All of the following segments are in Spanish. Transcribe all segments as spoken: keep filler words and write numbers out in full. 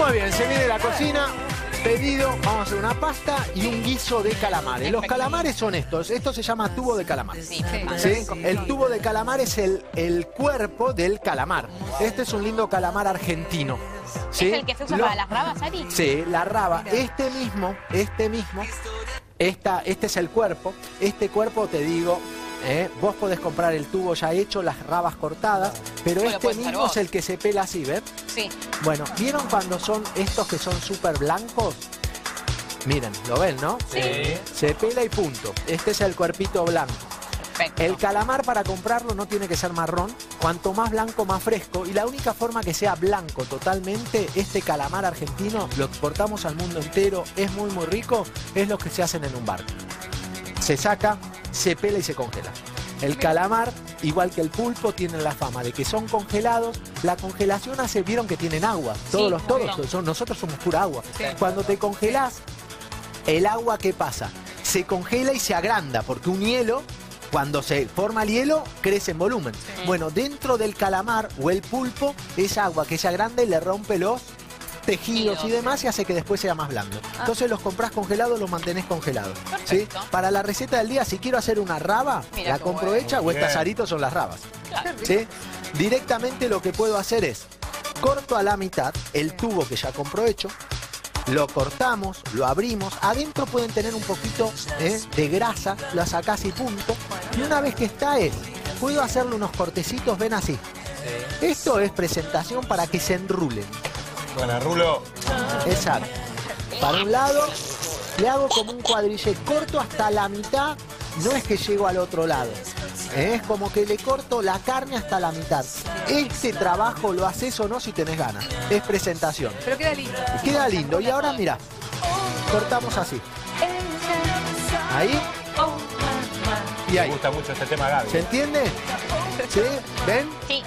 Muy bien, se viene la cocina. Pedido, vamos a hacer una pasta y un guiso de calamares. Los calamares son estos. Esto se llama tubo de calamar. Sí, ¿sí? El tubo de calamar es el, el cuerpo del calamar. Este es un lindo calamar argentino. ¿Sí? ¿Es el que se usa Lo... para las rabas, Ari? Sí, la raba. Este mismo, este mismo, esta, este es el cuerpo. Este cuerpo, te digo, ¿eh? Vos podés comprar el tubo ya hecho, las rabas cortadas, pero bueno, este mismo es el que se pela así, ¿ves? Sí. Bueno, ¿vieron cuando son estos que son súper blancos? Miren, ¿lo ven, no? Sí. Se pela y punto. Este es el cuerpito blanco. Perfecto. El calamar, para comprarlo, no tiene que ser marrón. Cuanto más blanco, más fresco. Y la única forma que sea blanco totalmente, este calamar argentino, lo exportamos al mundo entero, es muy, muy rico, es lo que se hacen en un barco. Se saca, se pela y se congela. El calamar, igual que el pulpo, tienen la fama de que son congelados. La congelación hace, vieron que tienen agua. Todos sí, los todos, son, nosotros somos pura agua. Sí. Cuando te congelás, el agua, ¿qué pasa? Se congela y se agranda, porque un hielo, cuando se forma el hielo, crece en volumen. Sí. Bueno, dentro del calamar o el pulpo, es agua que se agranda y le rompe los tejidos y demás, y hace que después sea más blando. Entonces los comprás congelados, los mantenés congelados. ¿Sí? Para la receta del día, si quiero hacer una raba, mira, la compro bueno. hecha, o estas aritos son las rabas. Claro. ¿Sí? Directamente lo que puedo hacer es, corto a la mitad el tubo que ya compro hecho, lo cortamos, lo abrimos, adentro pueden tener un poquito ¿eh? de grasa, lo sacás y punto. Y una vez que está es, puedo hacerle unos cortecitos, ven así. Esto es presentación para que se enrulen. Bueno, rulo. Exacto. Para un lado, le hago como un cuadrille, corto hasta la mitad, no es que llego al otro lado. ¿eh? Es como que le corto la carne hasta la mitad. Este trabajo lo haces o no si tenés ganas. Es presentación. Pero queda lindo. Queda lindo. Y ahora mirá, cortamos así. Ahí. Y ahí. Me gusta mucho este tema, Gaby. ¿Se entiende? ¿Sí? ¿Ven? Sí.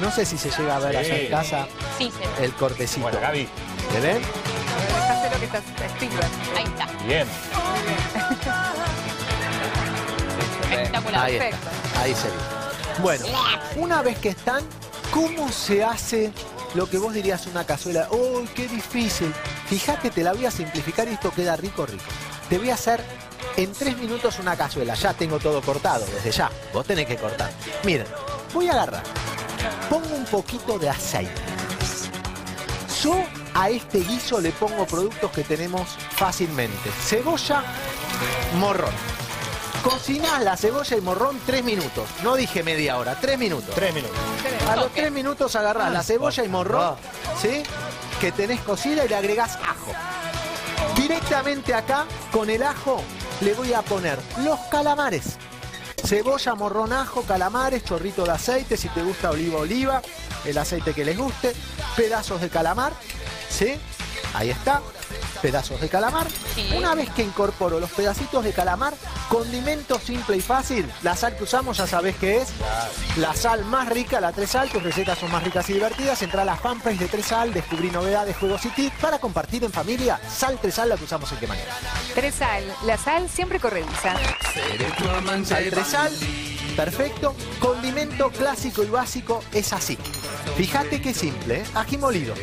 No sé si se llega a ver sí. allá en casa sí, sí. el cortecito. Bueno, Gaby. ¿Te ven? Hace lo que estás explicando. Ahí está. Bien. Espectacular. Ahí perfecto. Está. Ahí se ve. Bueno, una vez que están, ¿cómo se hace lo que vos dirías una cazuela? ¡Oh, qué difícil! Fíjate, te la voy a simplificar y esto queda rico, rico. Te voy a hacer en tres minutos una cazuela. Ya tengo todo cortado, desde ya. Vos tenés que cortar. Miren, voy a agarrar. Pongo un poquito de aceite. Yo a este guiso le pongo productos que tenemos fácilmente. Cebolla, morrón. Cocinás la cebolla y morrón tres minutos. No dije media hora, tres minutos. Tres minutos. A los tres minutos agarrás la cebolla y morrón, ¿sí? Que tenés cocida y le agregás ajo. Directamente acá, con el ajo, le voy a poner los calamares. Cebolla, morrón, ajo, calamares, chorrito de aceite, si te gusta oliva, oliva, el aceite que les guste, pedazos de calamar, ¿sí? Ahí está, pedazos de calamar. Sí. Una vez que incorporo los pedacitos de calamar, condimento simple y fácil, la sal que usamos ya sabés qué es, la sal más rica, la Tresal, tus recetas son más ricas y divertidas, entra a las fanpages de Tresal, descubrí novedades, juegos y tips para compartir en familia, sal Tresal, la que usamos en qué manera. Tresal, la sal siempre corrediza. Sal Tresal, perfecto. Condimento clásico y básico es así. Fíjate qué simple, ¿eh? Ají molido.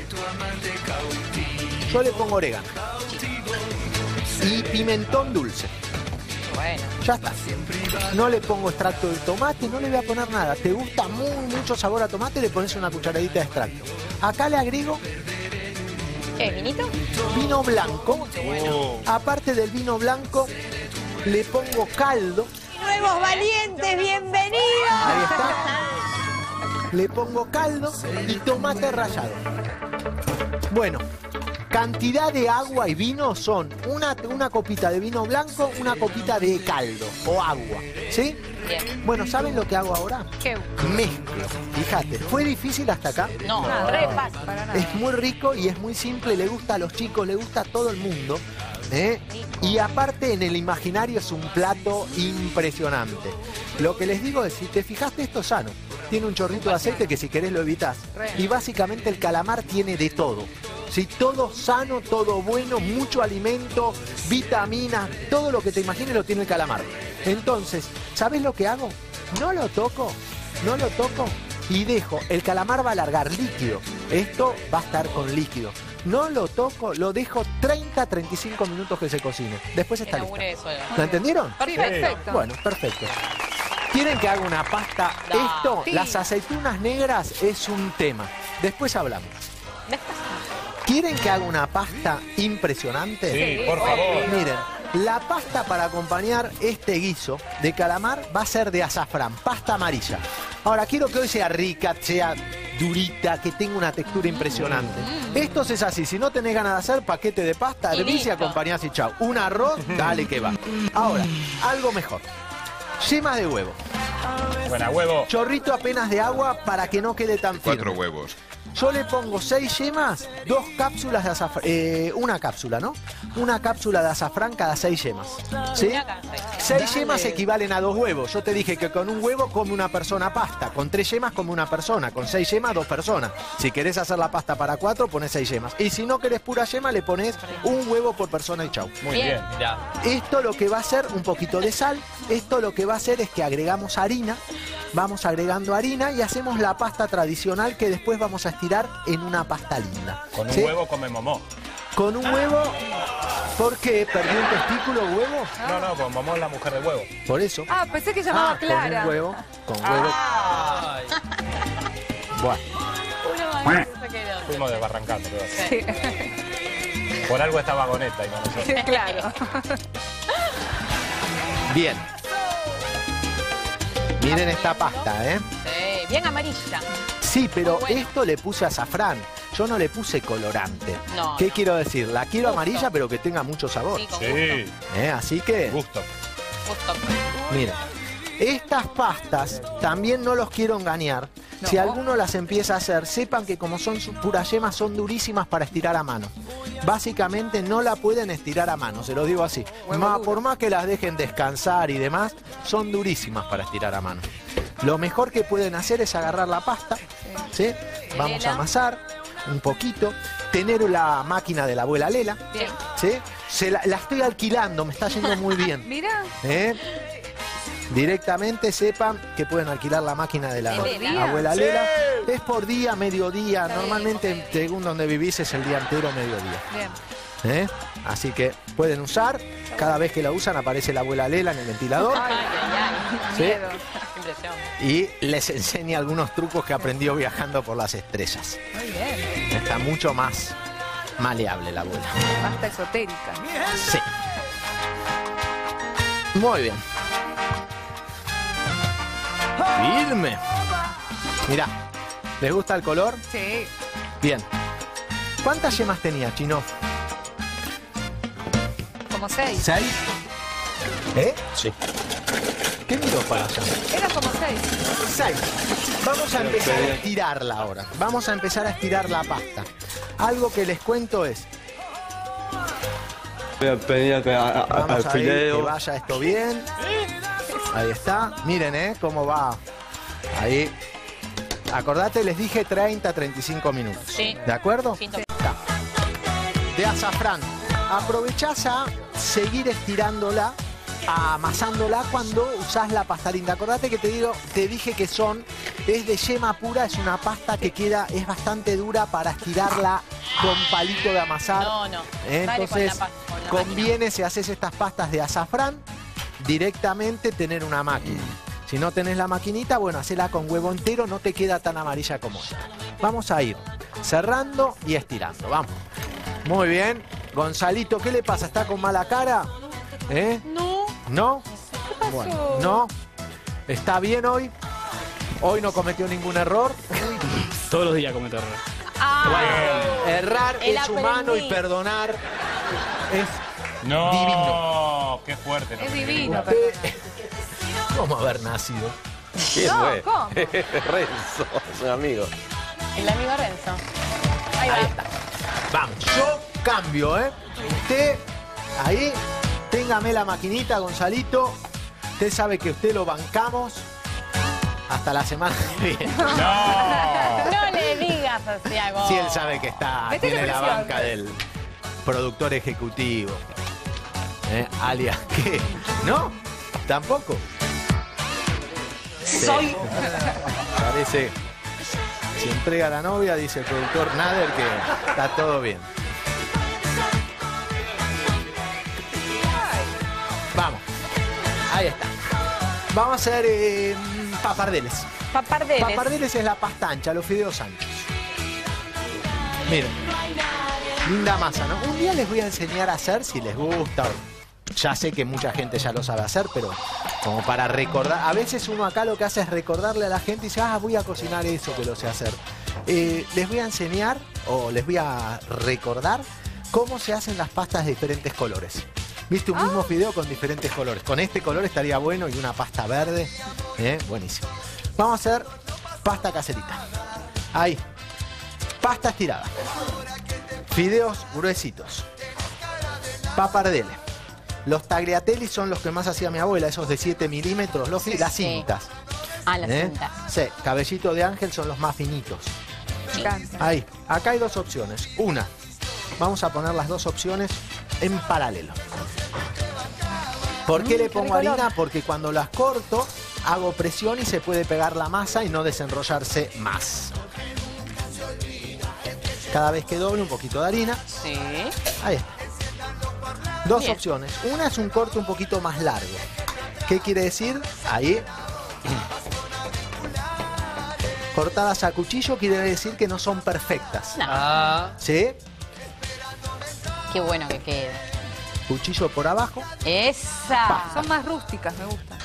Yo le pongo orégano. Y pimentón dulce. Bueno. Ya está. No le pongo extracto de tomate, no le voy a poner nada. Te gusta muy, mucho sabor a tomate, le pones una cucharadita de extracto. Acá le agrego... ¿Qué, vinito? Vino blanco. Oh. Aparte del vino blanco, le pongo caldo. ¡Nuevos valientes, bienvenidos! Ahí está. Le pongo caldo y tomate rallado. Bueno, cantidad de agua y vino son una, una copita de vino blanco, una copita de caldo o agua, ¿sí? Bien. Bueno, ¿saben lo que hago ahora? ¿Qué? Mezclo. Fíjate, ¿fue difícil hasta acá? No, no. Re fácil. Para nada. Es muy rico y es muy simple, le gusta a los chicos, le gusta a todo el mundo. ¿Eh? Y aparte en el imaginario es un plato impresionante. Lo que les digo es, si te fijaste, esto es sano. Tiene un chorrito de aceite que si querés lo evitás. Y básicamente el calamar tiene de todo. ¿Sí? Todo sano, todo bueno, mucho alimento, vitaminas, todo lo que te imagines lo tiene el calamar. Entonces, ¿sabés lo que hago? No lo toco, no lo toco y dejo. El calamar va a largar líquido. Esto va a estar con líquido. no lo toco, lo dejo treinta a treinta y cinco minutos que se cocine. Después está listo. ¿Lo entendieron? Perfecto. Bueno, perfecto. ¿Quieren que haga una pasta? Esto, las aceitunas negras es un tema. Después hablamos. ¿Quieren que haga una pasta impresionante? Sí, por favor. Miren, la pasta para acompañar este guiso de calamar va a ser de azafrán, pasta amarilla. Ahora, quiero que hoy sea rica, sea durita, que tenga una textura impresionante. Mm. Esto es así, si no tenés ganas de hacer paquete de pasta, hervís y acompañás y chau. Un arroz, dale que va. Ahora, algo mejor. Yemas de huevo. Buena huevo. Chorrito apenas de agua para que no quede tan firme. Cuatro huevos. Yo le pongo seis yemas, dos cápsulas de azafrán, eh, una cápsula, ¿no? Una cápsula de azafrán cada seis yemas, ¿sí? Seis yemas equivalen a dos huevos. Yo te dije que con un huevo come una persona pasta, con tres yemas come una persona, con seis yemas dos personas. Si querés hacer la pasta para cuatro, pones seis yemas. Y si no querés pura yema, le pones un huevo por persona y chau. Muy bien. Esto lo que va a hacer, un poquito de sal, esto lo que va a hacer es que agregamos harina, vamos agregando harina y hacemos la pasta tradicional que después vamos a estirar en una pasta linda. Con un ¿sí? huevo come momó. Con un huevo, porque perdió un testículo huevo. No, no, con momó es la mujer de huevo. Por eso. Ah, pensé que llamaba ah, Clara. Con un huevo, con huevo. Ay. Bueno. Uno fuimos desbarrancando. Sí. Por algo está vagoneta. Y no nosotros. Sí, claro. Bien. Miren esta pasta, ¿eh? Sí, bien amarilla. Sí, pero bueno, esto le puse azafrán. Yo no le puse colorante. No, ¿Qué no. quiero decir? La quiero gusto. amarilla, pero que tenga mucho sabor. Sí, sí. ¿Eh? Así que... Gusto. Gusto. Mira, estas pastas también no los quiero engañar. No. Si alguno las empieza a hacer, sepan que como son puras yemas, son durísimas para estirar a mano. Básicamente no la pueden estirar a mano, se lo digo así. Más, por más que las dejen descansar y demás, son durísimas para estirar a mano. Lo mejor que pueden hacer es agarrar la pasta, ¿sí? Vamos a amasar un poquito, tener la máquina de la abuela Lela, ¿sí? Se la, la estoy alquilando, me está yendo muy bien. Mirá. ¿Eh? Directamente sepan que pueden alquilar la máquina de la abuela Lela. Sí. Es por día, mediodía. Sí, normalmente, okay. según donde vivís, es el día entero, mediodía. Bien. ¿Eh? Así que pueden usar. Cada vez que la usan, aparece la abuela Lela en el ventilador. Ay, ¿sí? Miedo. Y les enseña algunos trucos que aprendió viajando por las estrellas. Muy bien. Está mucho más maleable la abuela. Pasta esotérica. Sí. Muy bien. Firme. Mirá, ¿les gusta el color? Sí. Bien. ¿Cuántas yemas tenía, Chino? Como seis. ¿Seis? ¿Eh? Sí. ¿Qué miró para allá? Era como seis. Seis. Vamos a empezar a estirarla ahora. Vamos a empezar a estirar la pasta. Algo que les cuento es... Voy a pedir que a, a, Vamos a ver que vaya esto bien. Ahí está, miren, ¿eh? Cómo va. Ahí. Acordate, les dije treinta a treinta y cinco minutos. Sí. ¿De acuerdo? Sí. De azafrán. Aprovechás a seguir estirándola, amasándola cuando usás la pasta linda. Acordate que te digo, te dije que son, es de yema pura, es una pasta que queda, es bastante dura para estirarla con palito de amasar. No, no. ¿Eh? Entonces, con la, con la conviene máquina. Si haces estas pastas de azafrán, directamente tener una máquina. Si no tenés la maquinita, bueno, hacela con huevo entero, no te queda tan amarilla como esta. Vamos a ir cerrando y estirando, vamos. Muy bien. Gonzalito, ¿qué le pasa? ¿Está con mala cara? ¿Eh? No. ¿No? ¿Qué pasó? Bueno, no. ¿Está bien hoy? Hoy no cometió ningún error. Todos los días cometo error. Bueno, errar El es aprendí. humano y perdonar es... No, divino. Qué fuerte. No, es divino. Usted... ¿Cómo haber nacido? ¿Quién no, fue? ¿Cómo? Renzo, es un amigo. El amigo Renzo. Ahí, ahí va. Está. Vamos, yo cambio, ¿eh? Usted, ahí, téngame la maquinita, Gonzalito. Usted sabe que usted lo bancamos hasta la semana que viene. No, no le digas, Santiago. Sí, él sabe que está, Vete tiene la banca del productor ejecutivo. ¿Eh? Alias, ¿qué? ¿No? ¿Tampoco? Soy... Sí. Parece... Se entrega la novia, dice el productor Nader que está todo bien. Vamos. Ahí está. Vamos a hacer eh, papardeles. Papardeles. Papardeles es la pasta ancha, los fideos anchos. Miren. Linda masa, ¿no? Un día les voy a enseñar a hacer si les gusta. Ya sé que mucha gente ya lo sabe hacer, pero como para recordar. A veces uno acá lo que hace es recordarle a la gente y dice, ah, voy a cocinar eso que lo sé hacer. Eh, les voy a enseñar o les voy a recordar cómo se hacen las pastas de diferentes colores. Viste un ah. mismo video con diferentes colores. Con este color estaría bueno y una pasta verde. Eh, buenísimo. Vamos a hacer pasta caserita. Ahí. Pasta estirada. Fideos gruesitos. Papardeles. Los tagliatelli son los que más hacía mi abuela, esos de siete milímetros, los, sí, las sí. cintas. Ah, las ¿Eh? cintas. Sí, cabellito de ángel son los más finitos. Ahí, acá hay dos opciones. Una, vamos a poner las dos opciones en paralelo. ¿Por qué mm, le pongo harina? Color. Porque cuando las corto, hago presión y se puede pegar la masa y no desenrollarse más. Cada vez que doble un poquito de harina. Sí. Ahí está. Dos Bien. opciones. Una es un corte un poquito más largo. ¿Qué quiere decir? Ahí. Cortadas a cuchillo quiere decir que no son perfectas. No. Ah. ¿Sí? Qué bueno que queda. Cuchillo por abajo. Esa. Pa. Son más rústicas, me gusta.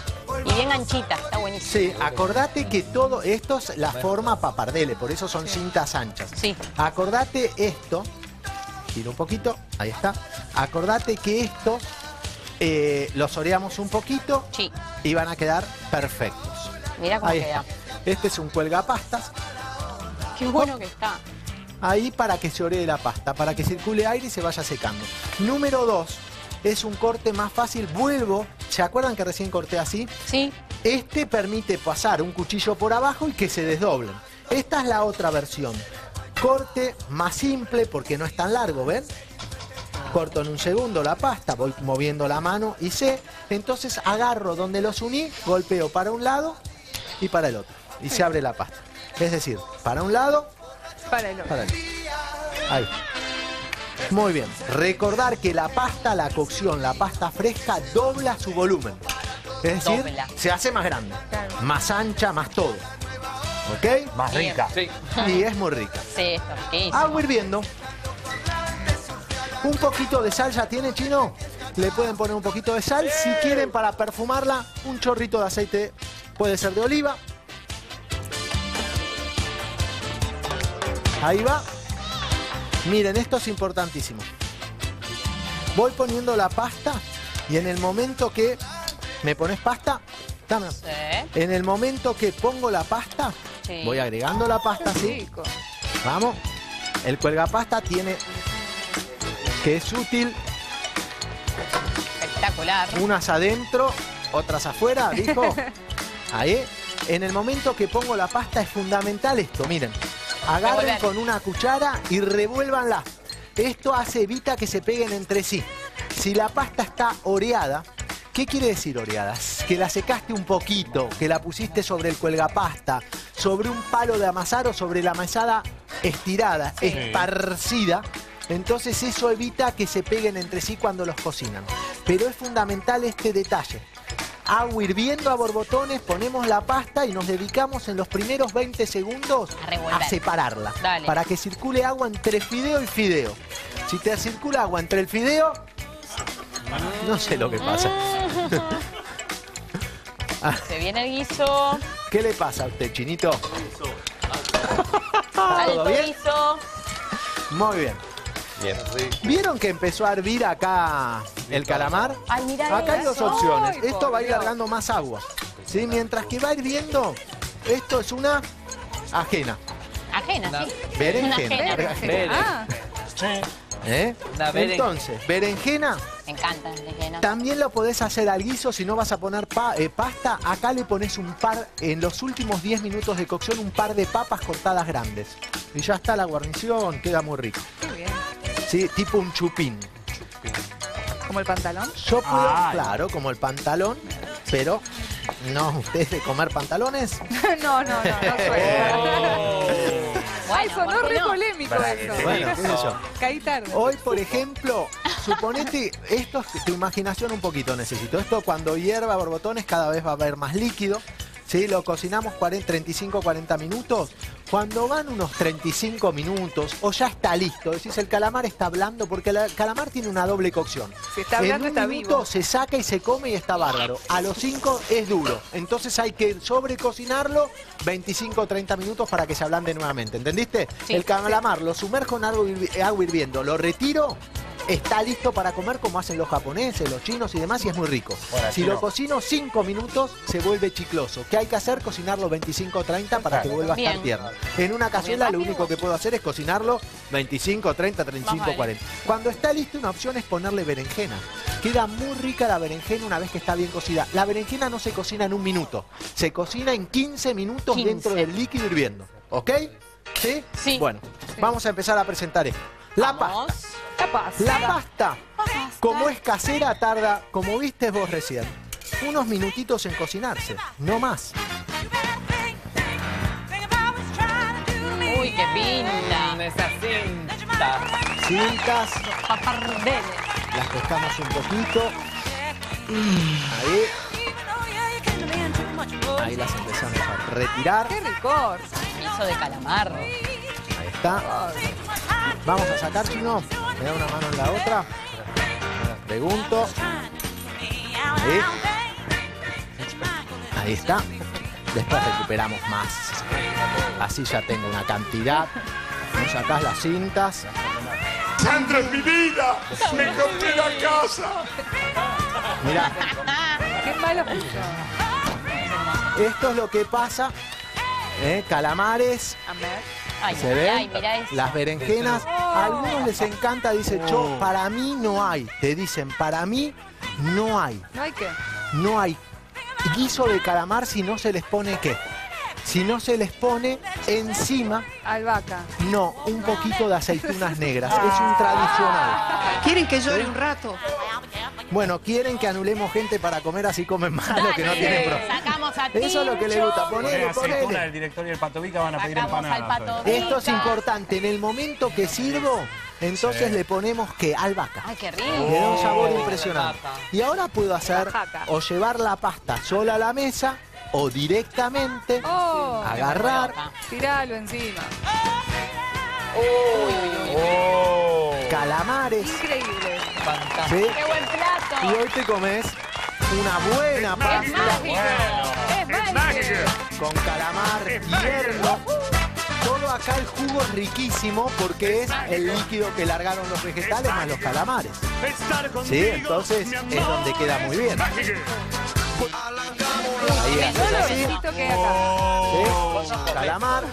Y bien anchitas, está buenísimo. Sí, acordate que todo esto es la forma papardele, por eso son sí. cintas anchas. Sí. Acordate esto. Tiro un poquito, ahí está. Acordate que estos eh, los oreamos un poquito sí. y van a quedar perfectos. Mira cómo ahí queda. Está. Este es un cuelgapastas. Qué bueno oh. que está. Ahí para que se oree la pasta, para que circule aire y se vaya secando. Número dos, es un corte más fácil. Vuelvo, ¿se acuerdan que recién corté así? Sí. Este permite pasar un cuchillo por abajo y que se desdoblen. Esta es la otra versión. Corte más simple porque no es tan largo, ¿ven? Corto en un segundo la pasta, voy moviendo la mano y sé. Entonces agarro donde los uní, golpeo para un lado y para el otro. Y sí. se abre la pasta. Es decir, para un lado, para el otro. Para el otro. Ahí. Muy bien. Recordar que la pasta, la cocción, la pasta fresca dobla su volumen. Es decir, dobla. se hace más grande, claro. más ancha, más todo. ¿Ok? Más Bien. rica. Sí. Y es muy rica. Sí, está riquísimo. Agua hirviendo. Un poquito de sal ya tiene, Chino. Le pueden poner un poquito de sal. Si quieren, para perfumarla, un chorrito de aceite. Puede ser de oliva. Ahí va. Miren, esto es importantísimo. Voy poniendo la pasta y en el momento que... ¿Me pones pasta? Dame. Sí. En el momento que pongo la pasta... Sí. Voy agregando la pasta, ¿sí? Vamos. El cuelgapasta tiene... Que es útil. Espectacular. Unas adentro, otras afuera, dijo. Ahí. En el momento que pongo la pasta es fundamental esto, miren. Agarren con una cuchara y revuélvanla. Esto hace, evita que se peguen entre sí. Si la pasta está oreada... ¿Qué quiere decir oreadas? Que la secaste un poquito, que la pusiste sobre el cuelgapasta, sobre un palo de amasar o sobre la amasada estirada, sí. esparcida. Entonces eso evita que se peguen entre sí cuando los cocinan. Pero es fundamental este detalle. Agua hirviendo a borbotones, ponemos la pasta y nos dedicamos en los primeros veinte segundos a, a separarla. Dale. Para que circule agua entre fideo y fideo. Si te circula agua entre el fideo... No sé lo que pasa. Se viene el guiso. ¿Qué le pasa a usted, Chinito? Alto bien? guiso. Muy bien. Bien rico. ¿Vieron que empezó a hervir acá el calamar? Ay, mirá, acá hay dos opciones. Ay, esto va a ir largando más agua. ¿Sí? Mientras que va hirviendo, esto es una ajena. Ajena, no. sí. Berenjena. Berenjena. ¿Eh? Entonces, berenjena. Me encanta berenjena. También lo podés hacer al guiso. Si no vas a poner pa, eh, pasta, acá le pones un par, en los últimos diez minutos de cocción, un par de papas cortadas grandes. Y ya está la guarnición, queda muy rico. Qué bien. Sí, tipo un chupín. chupín. ¿Como el pantalón? Yo puedo, Ay. claro, como el pantalón, pero no, ¿ustedes de comer pantalones? no, no, no, no, no suena. Ay, sonó re polémico eso. Bueno, qué sé yo. Caí tarde. Hoy, por ejemplo, suponete, esto es tu imaginación un poquito necesito. Esto cuando hierva borbotones cada vez va a haber más líquido. Sí, lo cocinamos treinta y cinco a cuarenta minutos. Cuando van unos treinta y cinco minutos o ya está listo, decís el calamar está blando porque el calamar tiene una doble cocción. Si está blando, está vivo. En un minuto se saca y se come y está bárbaro. A los cinco es duro. Entonces hay que sobrecocinarlo veinticinco o treinta minutos para que se ablande nuevamente. ¿Entendiste? Sí, el calamar sí. Lo sumerjo en agua hirviendo, lo retiro. Está listo para comer como hacen los japoneses, los chinos y demás, y es muy rico. Ahora, si lo cocino cinco minutos, se vuelve chicloso. ¿Qué hay que hacer? Cocinarlo veinticinco o treinta para que vuelva bien. A estar tierno. En una cazuela lo único que puedo hacer es cocinarlo veinticinco, treinta, treinta y cinco, cuarenta. Cuando está listo, una opción es ponerle berenjena. Queda muy rica la berenjena una vez que está bien cocida. La berenjena no se cocina en un minuto, se cocina en quince minutos quince. Dentro del líquido hirviendo. ¿Ok? ¿Sí? Sí. Bueno, sí. Vamos a empezar a presentar esto. La vamos. Pasta. La pasta. La pasta, como es casera, tarda, como viste vos recién, unos minutitos en cocinarse, no más. Uy, qué pinta. Esas cintas. Cintas. Papardeles. Las pescamos un poquito. Ahí. Ahí las empezamos a retirar. Qué ricor. Eso de calamar. Ahí está. Vamos a sacar, chino. Me da una mano en la otra. Pregunto. Ahí, ahí está. Después recuperamos más. Así ya tengo una cantidad. Me sacás las cintas. ¡Sandra es mi vida! ¡Me compré la casa! Mirá. ¡Qué malo! Esto es lo que pasa. ¿Eh? Calamares. Ay, ¿se ven? Ay, mirá eso. Las berenjenas, a algunos les encanta, dice oh. Cho, para mí no hay. Te dicen, para mí no hay. ¿No hay qué? No hay guiso de calamar si no se les pone qué. Si no se les pone encima... Albahaca. No, un poquito de aceitunas negras. Es un tradicional. ¿Quieren que llore un rato? Bueno, quieren que anulemos gente para comer, así comen más lo que no tienen problema. Sacamos a Tincho. Eso es lo que les gusta. Ponele, ponele. El director y el patovica van a pedir empanadas. Esto es importante. En el momento que sirvo, entonces sí. Le ponemos que albahaca. Ay, qué rico. Le da un sabor oh, impresionante. Y ahora puedo hacer o llevar la pasta sola a la mesa o directamente oh, agarrar. Tiralo encima. Oh, oh, oh. Calamares. Increíble. ¿Sí? ¡Qué buen plato! Y hoy te comes una buena es pasta. Mágico. Bueno, ¡es mágico! Con calamar es hierro. Todo acá el jugo es riquísimo porque es, es el líquido que largaron los vegetales más los calamares. Contigo, sí, entonces es donde queda muy bien. Ahí haces así. Que oh. ¿Sí? Con calamar.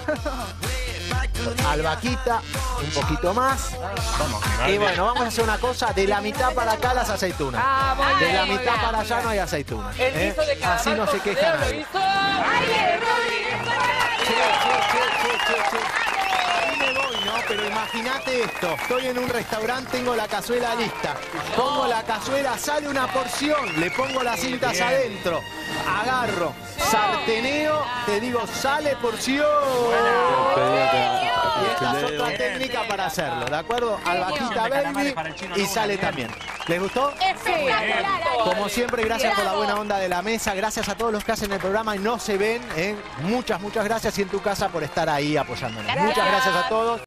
Albaquita, un poquito más. Y bueno, vamos a hacer una cosa. De la mitad para acá las aceitunas. De la mitad para allá no hay aceitunas. ¿Eh? Así no se queja nadie. Ahí me voy, ¿no? Pero imagínate esto. Estoy en un restaurante, tengo la cazuela lista. Pongo la cazuela, sale una porción. Le pongo las cintas adentro. Agarro, sarteneo, te digo, sale porción. Y esta es otra técnica para hacerlo, ¿de acuerdo? Albaquita baby y sale también. ¿Les gustó? Espectacular. Como siempre, gracias por la buena onda de la mesa. Gracias a todos los que hacen el programa y no se ven. ¿Eh? Muchas, muchas gracias. Y en tu casa por estar ahí apoyándonos. Muchas gracias a todos.